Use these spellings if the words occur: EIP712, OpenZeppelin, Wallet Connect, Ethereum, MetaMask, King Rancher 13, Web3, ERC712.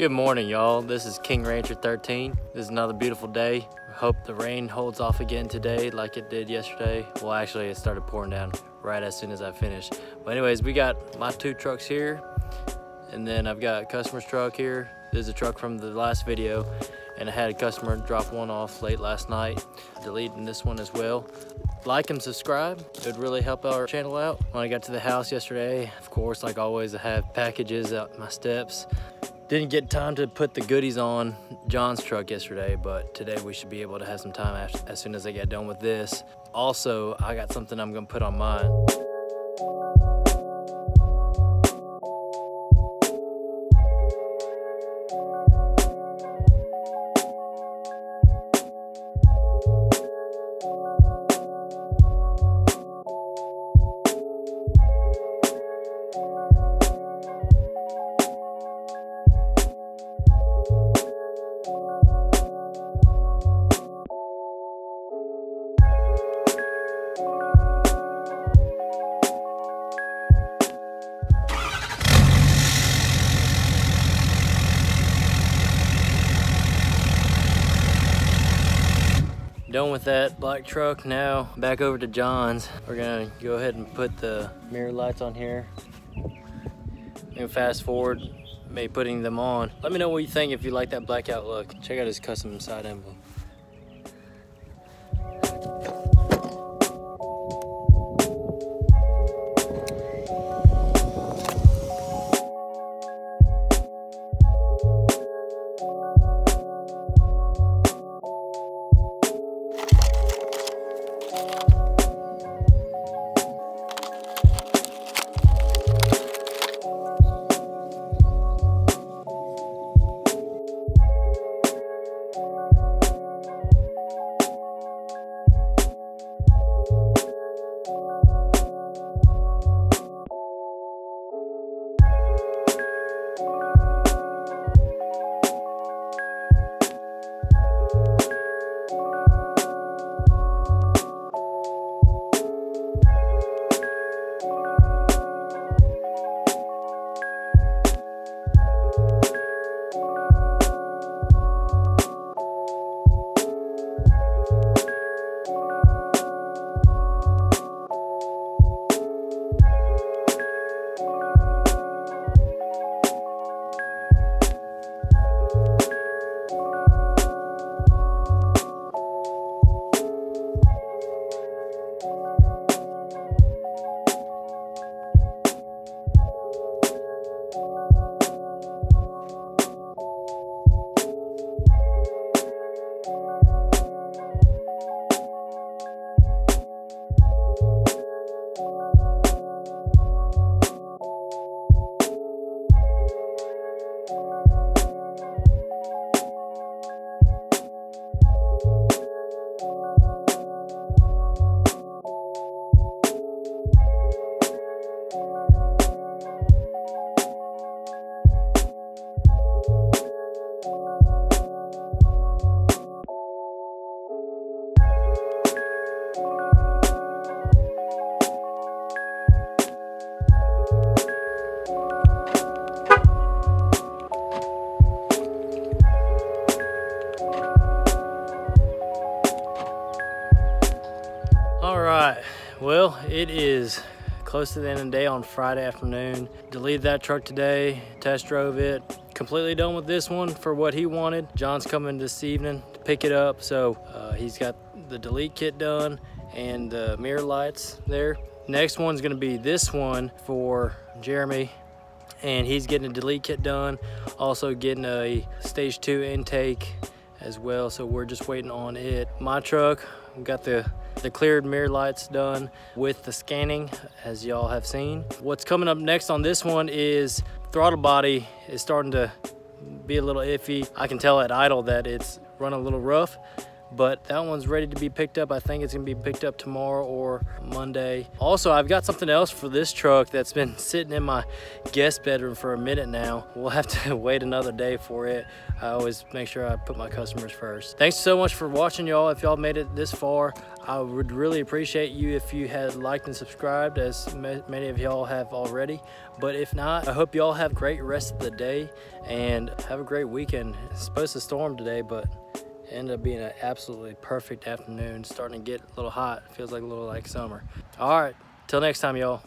Good morning, y'all. This is King Rancher 13. This is another beautiful day. Hope the rain holds off again today like it did yesterday. Well, actually, it started pouring down right as soon as I finished. But anyways, we got my two trucks here, and then I've got a customer's truck here. This is a truck from the last video, and I had a customer drop one off late last night, deleting this one as well. Like and subscribe, it would really help our channel out. When I got to the house yesterday, of course, like always, I have packages up my steps. Didn't get time to put the goodies on John's truck yesterday, but today we should be able to have some time as soon as I get done with this. Also, I got something I'm gonna put on mine. Done with that black truck, now back over to John's. We're gonna go ahead and put the mirror lights on here and fast forward me putting them on. Let me know what you think if you like that blackout look. Check out his custom side emblem. Well, it is close to the end of the day on Friday afternoon. Deleted that truck today, test drove it. Completely done with this one for what he wanted. John's coming this evening to pick it up, so he's got the delete kit done and the mirror lights there. Next one's gonna be this one for Jeremy, and he's getting a delete kit done, also getting a stage 2 intake as well, so we're just waiting on it. My truck, we got the cleared mirror lights done with the scanning, as y'all have seen. What's coming up next on this one is throttle body is starting to be a little iffy. I can tell at idle that it's run a little rough, but that one's ready to be picked up. I think it's gonna be picked up tomorrow or Monday. Also, I've got something else for this truck that's been sitting in my guest bedroom for a minute now. We'll have to wait another day for it. I always make sure I put my customers first. Thanks so much for watching, y'all. If y'all made it this far, I would really appreciate you if you had liked and subscribed, as many of y'all have already. But if not, I hope y'all have a great rest of the day and have a great weekend. It's supposed to storm today, but it ended up being an absolutely perfect afternoon. Starting to get a little hot. It feels like a little like summer. All right, till next time, y'all.